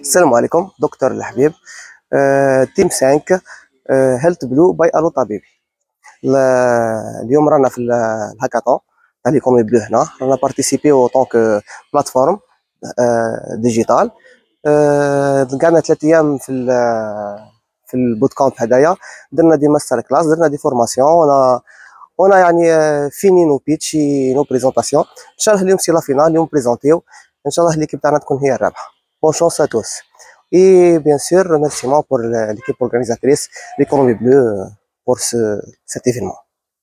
السلام عليكم دكتور الحبيب. تيم 5 هيلث بلو باي الو طبيبي. اليوم رانا في الهاكاطون تاع ليكومي بلو. هنا رانا بارتيسيبيو طونك بلاتفورم ديجيتال. قعدنا 3 ايام في البوت كامب هدايا. درنا دي ماستر كلاس، درنا دي فورماسيون، انا يعني فيني نو بيتشي نو بريزونطاسيون. ان شاء الله اليوم سي لا فينال، اليوم بريزونطيو ان شاء الله ليكيب تاعنا تكون هي الرابحه. Bonne chance à tous. Et bien sûr, remerciements pour l'équipe organisatrice, l'économie bleue, pour cet événement.